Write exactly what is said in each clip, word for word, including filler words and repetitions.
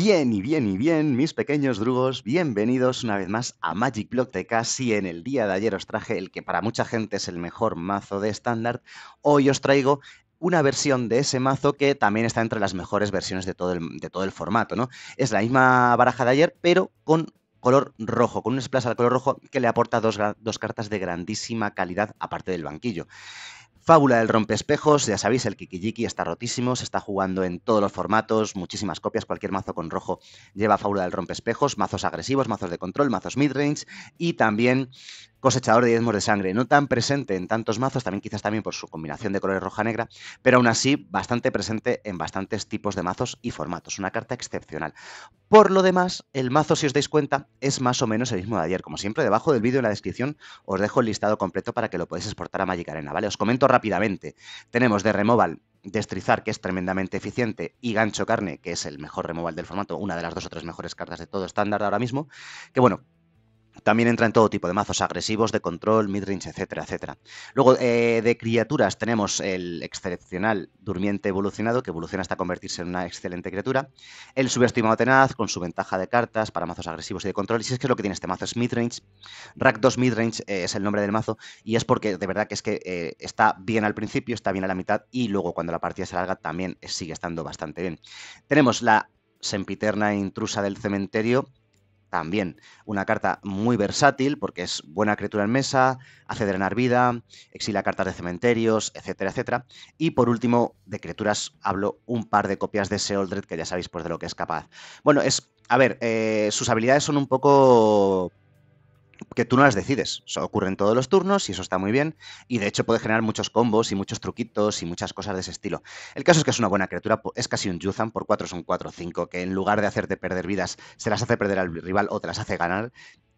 Bien y bien y bien, mis pequeños drugos, bienvenidos una vez más a MagicBlogTK. Si en el día de ayer os traje el que para mucha gente es el mejor mazo de estándar, hoy os traigo una versión de ese mazo que también está entre las mejores versiones de todo el, de todo el formato, ¿no? Es la misma baraja de ayer, pero con color rojo, con un splash al color rojo que le aporta dos, dos cartas de grandísima calidad aparte del banquillo. Fábula del Rompe Espejos, ya sabéis, el Kikijiki está rotísimo, se está jugando en todos los formatos, muchísimas copias, cualquier mazo con rojo lleva Fábula del Rompe Espejos, mazos agresivos, mazos de control, mazos midrange y también Cosechador de diezmos de sangre, no tan presente en tantos mazos, también quizás también por su combinación de colores roja-negra, pero aún así bastante presente en bastantes tipos de mazos y formatos, una carta excepcional. Por lo demás, el mazo, si os dais cuenta, es más o menos el mismo de ayer. Como siempre, debajo del vídeo en la descripción os dejo el listado completo para que lo podáis exportar a Magic Arena, ¿vale? Os comento rápidamente. Rápidamente. Tenemos de removal Destrizar, que es tremendamente eficiente, y Gancho Carne, que es el mejor removal del formato, una de las dos o tres mejores cartas de todo estándar ahora mismo, que bueno, también entra en todo tipo de mazos agresivos, de control, midrange, etcétera, etcétera. Luego, eh, de criaturas tenemos el excepcional Durmiente evolucionado, que evoluciona hasta convertirse en una excelente criatura. El Subestimado tenaz, con su ventaja de cartas para mazos agresivos y de control. Y si es que es lo que tiene este mazo es midrange. Rack dos Midrange eh, es el nombre del mazo y es porque de verdad que es que eh, está bien al principio, está bien a la mitad y luego cuando la partida se alarga también sigue estando bastante bien. Tenemos la sempiterna Intrusa del cementerio. También una carta muy versátil porque es buena criatura en mesa, hace drenar vida, exila cartas de cementerios, etcétera, etcétera. Y por último, de criaturas hablo un par de copias de Sheoldred, que ya sabéis pues de lo que es capaz. Bueno, es, a ver, eh, sus habilidades son un poco que tú no las decides, eso ocurre en todos los turnos y eso está muy bien, y de hecho puede generar muchos combos y muchos truquitos y muchas cosas de ese estilo. El caso es que es una buena criatura, es casi un Yuzan, por cuatro son cuatro o cinco, que en lugar de hacerte perder vidas, se las hace perder al rival o te las hace ganar,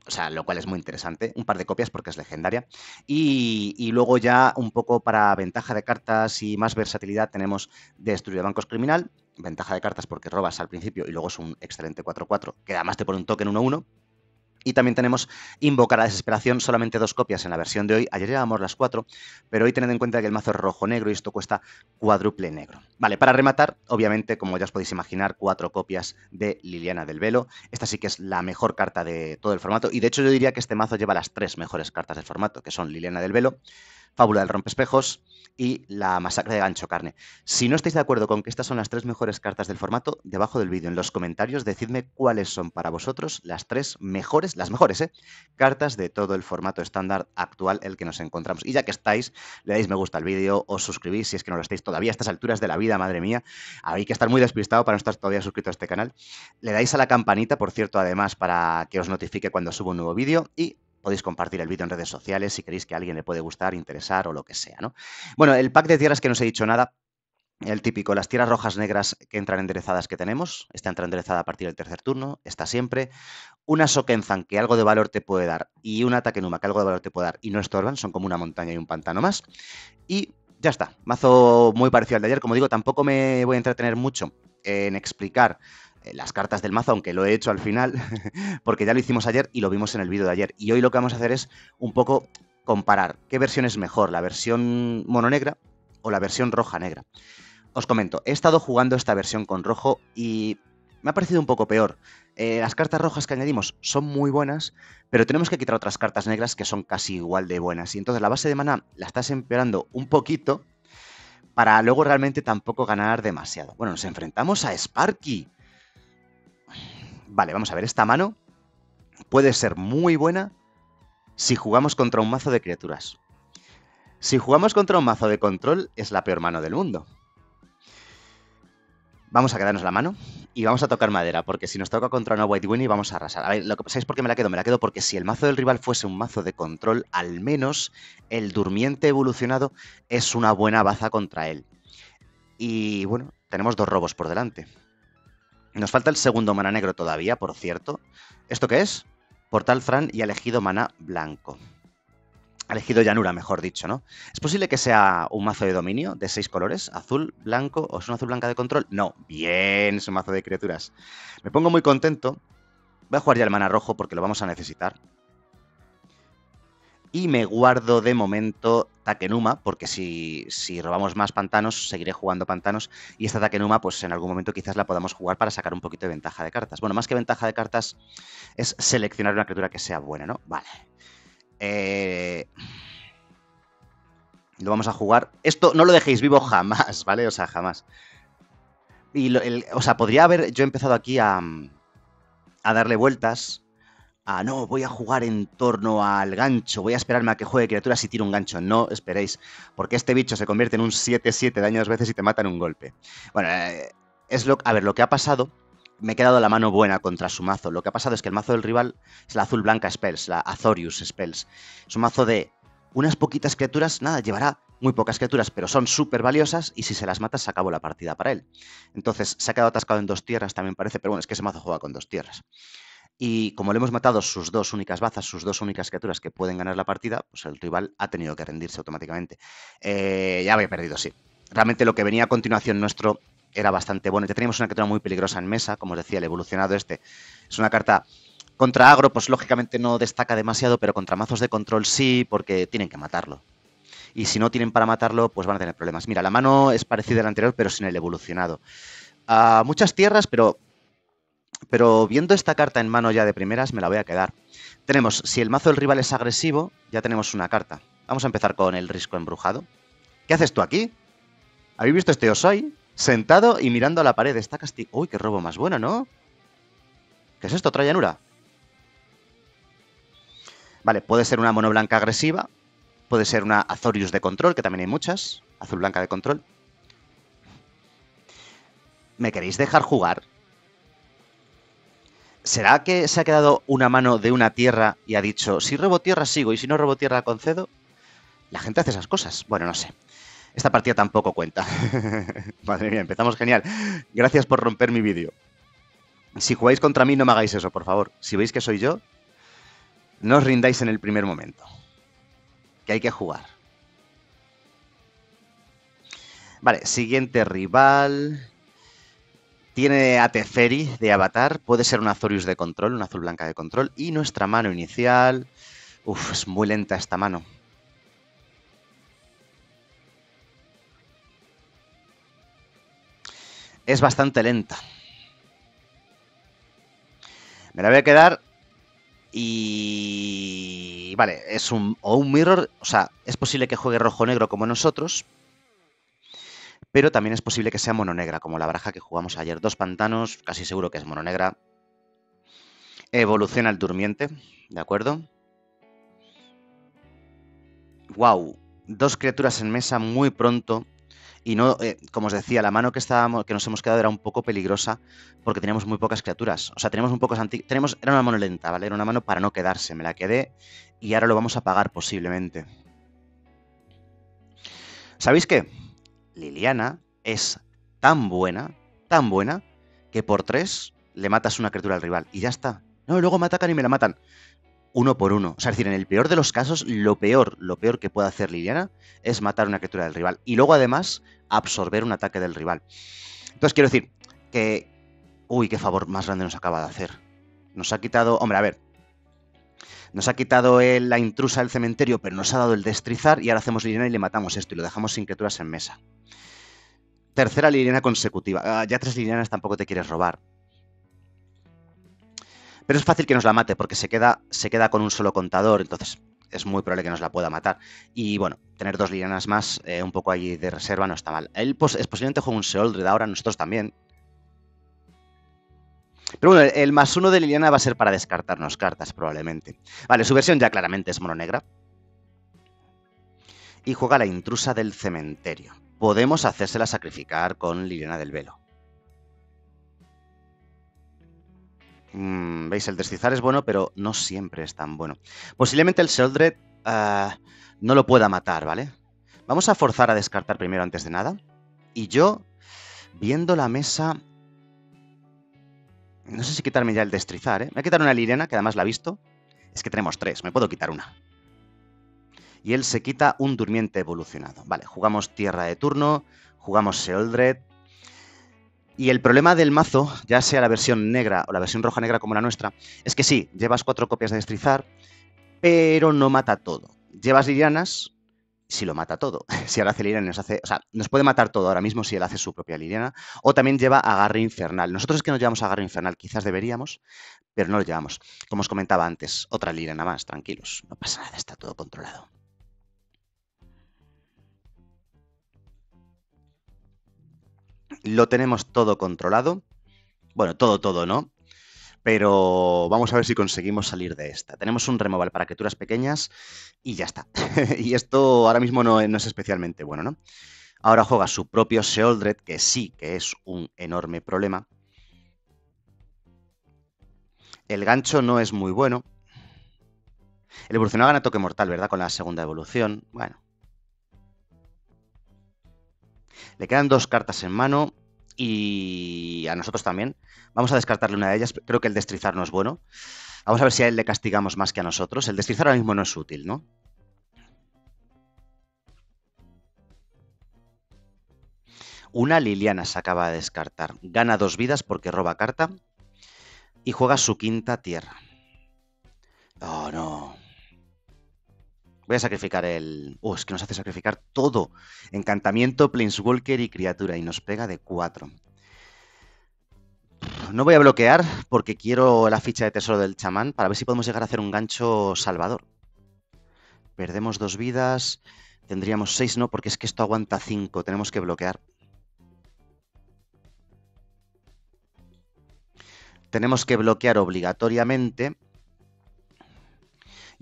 o sea, lo cual es muy interesante, un par de copias porque es legendaria, y, y luego ya un poco para ventaja de cartas y más versatilidad tenemos Destruye Bancos Criminal, ventaja de cartas porque robas al principio y luego es un excelente cuatro cuatro, que además te pone un token uno uno, Y también tenemos Invocar a la Desesperación, solamente dos copias en la versión de hoy. Ayer llevábamos las cuatro, pero hoy tened en cuenta que el mazo es rojo-negro y esto cuesta cuádruple negro. Vale, para rematar, obviamente, como ya os podéis imaginar, cuatro copias de Liliana del Velo. Esta sí que es la mejor carta de todo el formato y de hecho yo diría que este mazo lleva las tres mejores cartas del formato, que son Liliana del Velo, Fábula del Rompespejos y la Masacre de Gancho Carne. Si no estáis de acuerdo con que estas son las tres mejores cartas del formato, debajo del vídeo en los comentarios decidme cuáles son para vosotros las tres mejores, las mejores, ¿eh? cartas de todo el formato estándar actual el que nos encontramos. Y ya que estáis, le dais me gusta al vídeo, os suscribís si es que no lo estáis todavía a estas alturas de la vida, madre mía, hay que estar muy despistado para no estar todavía suscrito a este canal. Le dais a la campanita, por cierto, además, para que os notifique cuando subo un nuevo vídeo y podéis compartir el vídeo en redes sociales si queréis que a alguien le puede gustar, interesar o lo que sea, ¿no? Bueno, el pack de tierras que no os he dicho nada, el típico, las tierras rojas negras que entran enderezadas que tenemos, esta entra enderezada a partir del tercer turno, está siempre, una Sokenzan que algo de valor te puede dar y una Takenuma que algo de valor te puede dar y no estorban, son como una montaña y un pantano más y ya está, mazo muy parecido al de ayer, como digo, tampoco me voy a entretener mucho en explicar las cartas del mazo, aunque lo he hecho al final, porque ya lo hicimos ayer y lo vimos en el vídeo de ayer. Y hoy lo que vamos a hacer es un poco comparar qué versión es mejor, la versión mononegra o la versión roja-negra. Os comento, he estado jugando esta versión con rojo y me ha parecido un poco peor. Eh, las cartas rojas que añadimos son muy buenas, pero tenemos que quitar otras cartas negras que son casi igual de buenas. Y entonces la base de maná la estás empeorando un poquito para luego realmente tampoco ganar demasiado. Bueno, nos enfrentamos a Sparky. Vale, vamos a ver, esta mano puede ser muy buena si jugamos contra un mazo de criaturas. Si jugamos contra un mazo de control, es la peor mano del mundo. Vamos a quedarnos la mano y vamos a tocar madera, porque si nos toca contra una White Winnie vamos a arrasar. A ver, lo que pensáis por qué me la quedo, me la quedo porque si el mazo del rival fuese un mazo de control, al menos el Durmiente evolucionado es una buena baza contra él. Y bueno, tenemos dos robos por delante. Nos falta el segundo maná negro todavía, por cierto. ¿Esto qué es? Portal Fran y ha elegido maná blanco. Ha elegido llanura, mejor dicho, ¿no? ¿Es posible que sea un mazo de dominio de seis colores? ¿Azul, blanco o es una azul blanca de control? No. Bien, es un mazo de criaturas. Me pongo muy contento. Voy a jugar ya el maná rojo porque lo vamos a necesitar. Y me guardo de momento Takenuma, porque si, si robamos más pantanos, seguiré jugando pantanos, y esta Takenuma, pues en algún momento quizás la podamos jugar para sacar un poquito de ventaja de cartas. Bueno, más que ventaja de cartas, es seleccionar una criatura que sea buena, ¿no? Vale. Eh... Lo vamos a jugar. Esto no lo dejéis vivo jamás, ¿vale? O sea, jamás. Y lo, el, o sea, podría haber yo empezado aquí a, a darle vueltas. Ah, no, voy a jugar en torno al gancho, voy a esperarme a que juegue criatura si tiro un gancho. No esperéis, porque este bicho se convierte en un siete siete, daño dos veces y te mata en un golpe. Bueno, eh, es lo, a ver, lo que ha pasado, me he quedado la mano buena contra su mazo. Lo que ha pasado es que el mazo del rival es la azul blanca Spells, la Azorius Spells. Es un mazo de unas poquitas criaturas, nada, llevará muy pocas criaturas, pero son súper valiosas y si se las matas se acabó la partida para él. Entonces, se ha quedado atascado en dos tierras también parece, pero bueno, es que ese mazo juega con dos tierras. Y como le hemos matado sus dos únicas bazas, sus dos únicas criaturas que pueden ganar la partida, pues el rival ha tenido que rendirse automáticamente. Eh, ya había perdido, sí. Realmente lo que venía a continuación nuestro era bastante bueno. Ya teníamos una criatura muy peligrosa en mesa, como os decía, el evolucionado este. Es una carta contra agro, pues lógicamente no destaca demasiado, pero contra mazos de control sí, porque tienen que matarlo. Y si no tienen para matarlo, pues van a tener problemas. Mira, la mano es parecida a la anterior, pero sin el evolucionado. Uh, muchas tierras, pero... Pero viendo esta carta en mano ya de primeras, me la voy a quedar. Tenemos, si el mazo del rival es agresivo, ya tenemos una carta. Vamos a empezar con el risco embrujado. ¿Qué haces tú aquí? ¿Habéis visto este Osai? Sentado y mirando a la pared. Está castigado. Uy, qué robo más bueno, ¿no? ¿Qué es esto? ¿Otra llanura? Vale, puede ser una mono blanca agresiva. Puede ser una Azorius de control, que también hay muchas. Azul blanca de control. ¿Me queréis dejar jugar? ¿Será que se ha quedado una mano de una tierra y ha dicho, si robo tierra sigo y si no robo tierra concedo? La gente hace esas cosas. Bueno, no sé. Esta partida tampoco cuenta. Madre mía, empezamos genial. Gracias por romper mi vídeo. Si jugáis contra mí, no me hagáis eso, por favor. Si veis que soy yo, no os rindáis en el primer momento. Que hay que jugar. Vale, siguiente rival... Tiene a Teferi de Avatar, puede ser un Azorius de control, una azul blanca de control. Y nuestra mano inicial... Uf, es muy lenta esta mano. Es bastante lenta. Me la voy a quedar y... Vale, es un... o un mirror, o sea, es posible que juegue rojo-negro como nosotros... Pero también es posible que sea mononegra, como la baraja que jugamos ayer. Dos pantanos, casi seguro que es mononegra. Evoluciona el durmiente, ¿de acuerdo? Wow, dos criaturas en mesa muy pronto. Y no, eh, como os decía, la mano que, estábamos, que nos hemos quedado era un poco peligrosa porque teníamos muy pocas criaturas. O sea, teníamos un poco... Tenemos, era una mano lenta, ¿vale? Era una mano para no quedarse, me la quedé y ahora lo vamos a pagar posiblemente. ¿Sabéis qué? Liliana es tan buena, tan buena, que por tres le matas una criatura al rival. Y ya está. No, luego me atacan y me la matan. Uno por uno. O sea, es decir, en el peor de los casos, lo peor, lo peor que puede hacer Liliana es matar una criatura del rival. Y luego, además, absorber un ataque del rival. Entonces, quiero decir que... Uy, qué favor más grande nos acaba de hacer. Nos ha quitado... Hombre, a ver. Nos ha quitado el, la intrusa del cementerio, pero nos ha dado el destrizar y ahora hacemos Liliana y le matamos esto y lo dejamos sin criaturas en mesa. Tercera Liliana consecutiva. Ah, ya tres Lilianas tampoco te quieres robar. Pero es fácil que nos la mate porque se queda, se queda con un solo contador, entonces es muy probable que nos la pueda matar. Y bueno, tener dos Lilianas más, eh, un poco allí de reserva, no está mal. Él pues, es posiblemente juega un Sheoldred ahora, nosotros también. Pero bueno, el más uno de Liliana va a ser para descartarnos cartas, probablemente. Vale, su versión ya claramente es mononegra. Y juega la intrusa del cementerio. Podemos hacérsela sacrificar con Liliana del Velo. Mm, ¿Veis? El deslizar es bueno, pero no siempre es tan bueno. Posiblemente el Sheoldred uh, no lo pueda matar, ¿vale? Vamos a forzar a descartar primero antes de nada. Y yo, viendo la mesa... No sé si quitarme ya el destrizar, ¿eh? Me voy a quitar una Liliana, que además la he visto. Es que tenemos tres, me puedo quitar una. Y él se quita un durmiente evolucionado. Vale, jugamos tierra de turno, jugamos Sheoldred. Y el problema del mazo, ya sea la versión negra o la versión roja-negra como la nuestra, es que sí, llevas cuatro copias de destrizar, pero no mata todo. Llevas Lilianas si lo mata todo. Si ahora hace Liliana nos hace... O sea, nos puede matar todo ahora mismo si él hace su propia Liliana. O también lleva agarre infernal. Nosotros es que no llevamos agarre infernal. Quizás deberíamos, pero no lo llevamos. Como os comentaba antes, otra Liliana más. Tranquilos, no pasa nada. Está todo controlado. Lo tenemos todo controlado. Bueno, todo, todo, ¿no? Pero vamos a ver si conseguimos salir de esta. Tenemos un removal para criaturas pequeñas y ya está. Y esto ahora mismo no, no es especialmente bueno, ¿no? Ahora juega su propio Sheoldred, que sí que es un enorme problema. El gancho no es muy bueno. El evolucionado gana toque mortal, ¿verdad? Con la segunda evolución. Bueno. Le quedan dos cartas en mano. Y a nosotros también. Vamos a descartarle una de ellas. Creo que el destrizar no es bueno. Vamos a ver si a él le castigamos más que a nosotros. El destrizar ahora mismo no es útil, ¿no? Una Liliana se acaba de descartar. Gana dos vidas porque roba carta. Y juega su quinta tierra. Oh, no. Voy a sacrificar el... Uh, es que nos hace sacrificar todo. Encantamiento, Planeswalker y criatura. Y nos pega de cuatro. No voy a bloquear porque quiero la ficha de tesoro del chamán para ver si podemos llegar a hacer un gancho salvador. Perdemos dos vidas. Tendríamos seis, no, porque es que esto aguanta cinco. Tenemos que bloquear. Tenemos que bloquear obligatoriamente.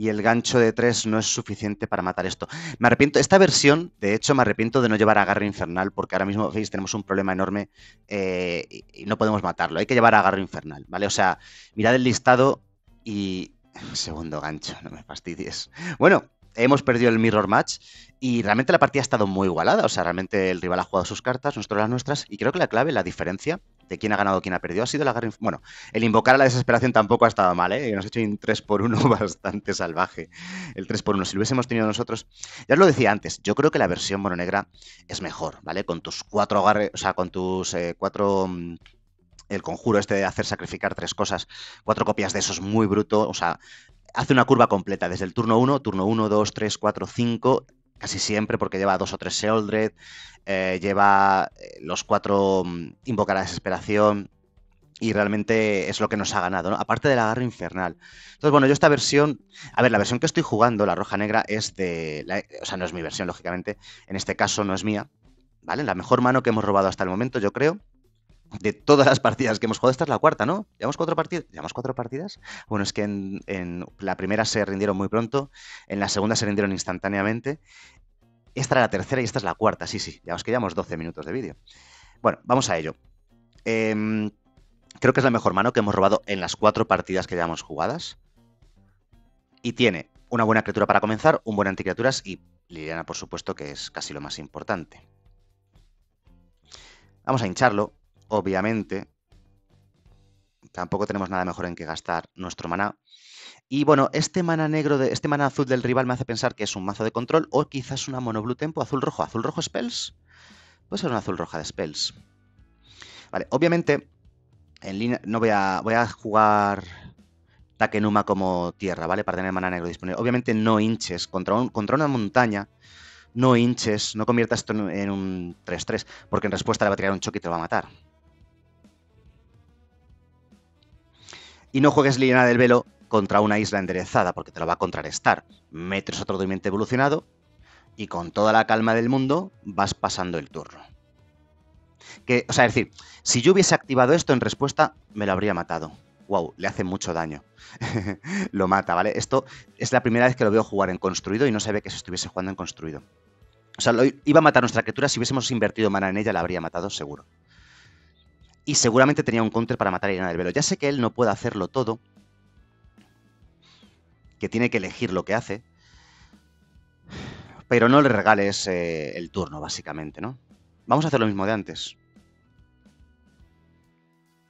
Y el gancho de tres no es suficiente para matar esto. Me arrepiento, esta versión, de hecho, me arrepiento de no llevar agarre infernal, porque ahora mismo, veis, tenemos un problema enorme eh, y no podemos matarlo. Hay que llevar agarre infernal, ¿vale? O sea, mirad el listado y... Segundo gancho, no me fastidies. Bueno, hemos perdido el mirror match y realmente la partida ha estado muy igualada. O sea, realmente el rival ha jugado sus cartas, nosotros las nuestras. Y creo que la clave, la diferencia de quién ha ganado, quién ha perdido, ha sido la agarre... Bueno, el invocar a la desesperación tampoco ha estado mal, ¿eh? Nos ha hecho un tres por uno bastante salvaje. El tres por uno, si lo hubiésemos tenido nosotros... Ya os lo decía antes, yo creo que la versión mononegra es mejor, ¿vale? Con tus cuatro agarres, o sea, con tus eh, cuatro... El conjuro este de hacer sacrificar tres cosas, cuatro copias de eso es muy bruto, o sea, hace una curva completa desde el turno uno, turno uno, dos, tres, cuatro, cinco... Casi siempre, porque lleva dos o tres Sheoldred, eh, lleva los cuatro Invocar a la Desesperación y realmente es lo que nos ha ganado, ¿no? Aparte del agarre infernal. Entonces, bueno, yo esta versión... A ver, la versión que estoy jugando, la roja negra, es de... La, o sea, no es mi versión, lógicamente. En este caso no es mía, ¿vale? La mejor mano que hemos robado hasta el momento, yo creo, de todas las partidas que hemos jugado. Esta es la cuarta, ¿no? ¿Llevamos cuatro partidas? ¿Llevamos cuatro partidas? Bueno, es que en, en la primera se rindieron muy pronto, en la segunda se rindieron instantáneamente. Esta era la tercera y esta es la cuarta, sí, sí. Ya os quedamos doce minutos de vídeo. Bueno, vamos a ello. Eh, creo que es la mejor mano que hemos robado en las cuatro partidas que llevamos jugadas. Y tiene una buena criatura para comenzar, un buen anticriaturas y Liliana, por supuesto, que es casi lo más importante. Vamos a hincharlo. Obviamente, tampoco tenemos nada mejor en que gastar nuestro maná. Y bueno, este maná negro, de, este maná azul del rival me hace pensar que es un mazo de control o quizás una mono blue tempo azul-rojo. ¿Azul-rojo spells? Puede ser una azul-roja de spells. Vale, obviamente, en línea, no voy a, voy a jugar Takenuma como tierra, ¿vale? Para tener maná negro disponible. Obviamente no hinches contra, un, contra una montaña. No hinches, no conviertas esto en un tres tres, porque en respuesta le va a tirar un choque y te lo va a matar. Y no juegues Liliana del Velo contra una isla enderezada, porque te lo va a contrarrestar. Metes otro durmiente evolucionado y con toda la calma del mundo vas pasando el turno. Que, o sea, es decir, si yo hubiese activado esto en respuesta, me lo habría matado. Wow, le hace mucho daño. Lo mata, ¿vale? Esto es la primera vez que lo veo jugar en construido y no sabía que se estuviese jugando en construido. O sea, lo iba a matar nuestra criatura. Si hubiésemos invertido mana en ella, la habría matado, seguro. Y seguramente tenía un counter para matar a Liliana del Velo. Ya sé que él no puede hacerlo todo. Que tiene que elegir lo que hace. Pero no le regales eh, el turno, básicamente, ¿no? Vamos a hacer lo mismo de antes.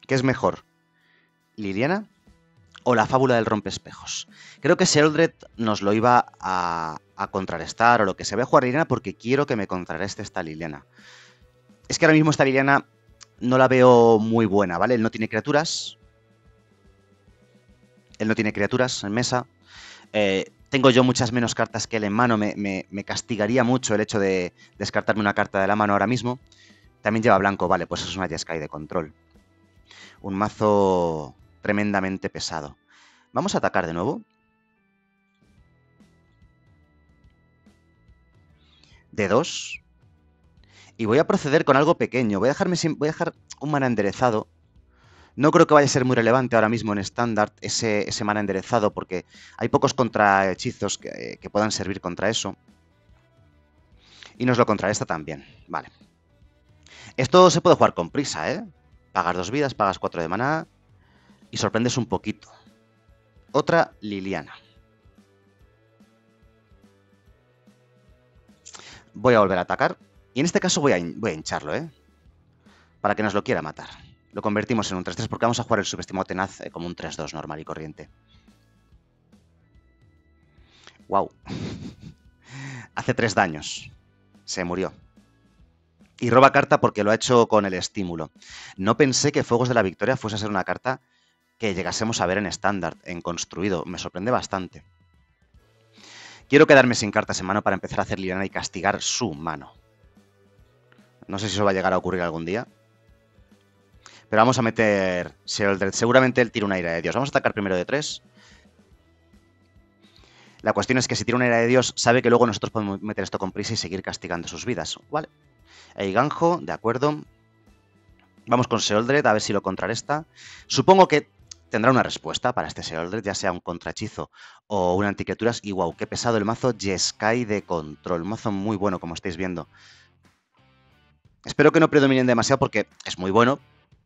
¿Qué es mejor? ¿Liliana o la fábula del rompe espejos? Creo que Sheoldred nos lo iba a, a contrarrestar o lo que se ve jugar Liliana porque quiero que me contrarreste esta Liliana. Es que ahora mismo esta Liliana... No la veo muy buena, ¿vale? Él no tiene criaturas. Él no tiene criaturas en mesa. Eh, tengo yo muchas menos cartas que él en mano, me, me, me castigaría mucho el hecho de descartarme una carta de la mano ahora mismo. También lleva blanco, vale, pues es una Jeskai de control. Un mazo tremendamente pesado. Vamos a atacar de nuevo. De dos. Y voy a proceder con algo pequeño. Voy a, dejarme sin, voy a dejar un mana enderezado. No creo que vaya a ser muy relevante ahora mismo en estándar ese, ese mana enderezado, porque hay pocos contrahechizos que, que puedan servir contra eso. Y nos lo contrarresta también. Vale. Esto se puede jugar con prisa, ¿eh? Pagas dos vidas, pagas cuatro de maná y sorprendes un poquito. Otra Liliana. Voy a volver a atacar. Y en este caso voy a, voy a hincharlo, ¿eh? Para que nos lo quiera matar. Lo convertimos en un tres tres porque vamos a jugar el subestimado tenaz como un tres dos normal y corriente. Wow. Hace tres daños. Se murió. Y roba carta porque lo ha hecho con el estímulo. No pensé que Fuegos de la Victoria fuese a ser una carta que llegásemos a ver en estándar, en construido. Me sorprende bastante. Quiero quedarme sin cartas en mano para empezar a hacer Liliana y castigar su mano. No sé si eso va a llegar a ocurrir algún día. Pero vamos a meter Sheoldred. Seguramente él tira una ira de Dios. Vamos a atacar primero de tres. La cuestión es que si tira una ira de Dios, sabe que luego nosotros podemos meter esto con prisa y seguir castigando sus vidas. Vale. Eiganjo, de acuerdo. Vamos con Sheoldred, a ver si lo contrarresta. Supongo que tendrá una respuesta para este Sheoldred, ya sea un contrahechizo o un anticriaturas. Y wow, qué pesado el mazo Jeskai de control. Un mazo muy bueno, como estáis viendo. Espero que no predominen demasiado porque es muy bueno,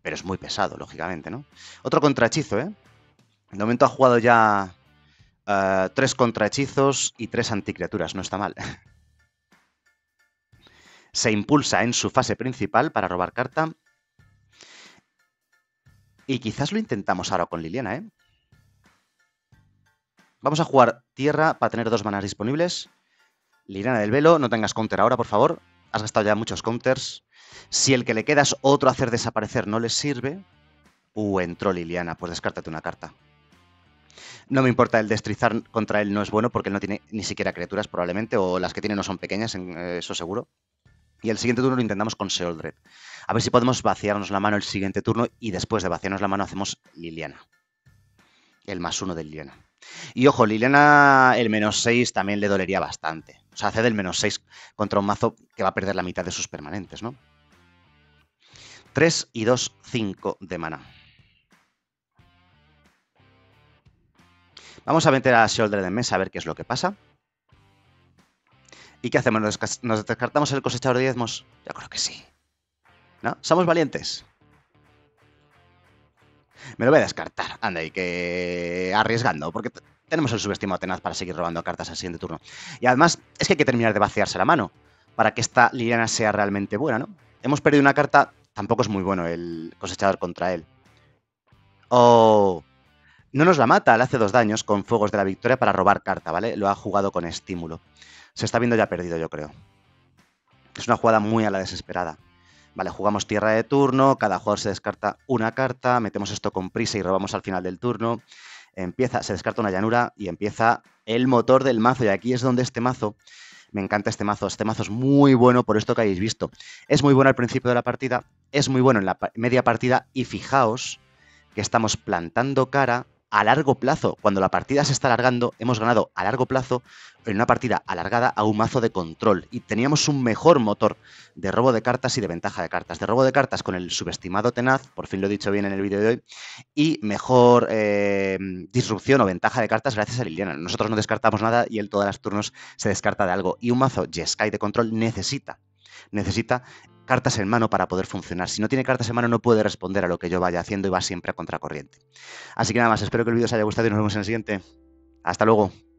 pero es muy pesado, lógicamente, ¿no? Otro contrahechizo, ¿eh? De momento ha jugado ya uh, tres contrahechizos y tres anticriaturas. No está mal. Se impulsa en su fase principal para robar carta. Y quizás lo intentamos ahora con Liliana, ¿eh? Vamos a jugar tierra para tener dos manas disponibles. Liliana del Velo, no tengas counter ahora, por favor. Has gastado ya muchos counters. Si el que le queda es otro hacer desaparecer no le sirve... Uh, entró Liliana, pues descártate una carta. No me importa, el destrizar contra él no es bueno porque él no tiene ni siquiera criaturas probablemente, o las que tiene no son pequeñas, eso seguro. Y el siguiente turno lo intentamos con Sheoldred. A ver si podemos vaciarnos la mano el siguiente turno y después de vaciarnos la mano hacemos Liliana. El más uno de Liliana. Y ojo, Liliana el menos seis también le dolería bastante. O sea, hace del menos seis contra un mazo que va a perder la mitad de sus permanentes, ¿no? tres y dos, cinco de maná. Vamos a meter a Sheoldred en mesa a ver qué es lo que pasa. ¿Y qué hacemos? ¿Nos descartamos el cosechador de diezmos? Yo creo que sí. ¿No? Somos valientes. Me lo voy a descartar. Anda, y que... arriesgando, porque tenemos el subestimado tenaz para seguir robando cartas al siguiente turno. Y además, es que hay que terminar de vaciarse la mano para que esta Liliana sea realmente buena, ¿no? Hemos perdido una carta. Tampoco es muy bueno el cosechador contra él. Oh... No nos la mata, le hace dos daños con Fuegos de la Victoria para robar carta, ¿vale? Lo ha jugado con estímulo. Se está viendo ya perdido, yo creo. Es una jugada muy a la desesperada. Vale, jugamos tierra de turno, cada jugador se descarta una carta, metemos esto con prisa y robamos al final del turno. Empieza, se descarta una llanura y empieza el motor del mazo. Y aquí es donde este mazo, me encanta este mazo, este mazo es muy bueno por esto que habéis visto. Es muy bueno al principio de la partida, es muy bueno en la media partida y fijaos que estamos plantando cara... a largo plazo, cuando la partida se está alargando, hemos ganado a largo plazo en una partida alargada a un mazo de control. Y teníamos un mejor motor de robo de cartas y de ventaja de cartas. De robo de cartas con el subestimado tenaz, por fin lo he dicho bien en el vídeo de hoy, y mejor eh, disrupción o ventaja de cartas gracias a Liliana. Nosotros no descartamos nada y él todas las turnos se descarta de algo. Y un mazo Jeskai de control necesita, necesita cartas en mano para poder funcionar. Si no tiene cartas en mano no puede responder a lo que yo vaya haciendo y va siempre a contracorriente. Así que nada más, espero que el vídeo os haya gustado y nos vemos en el siguiente. Hasta luego.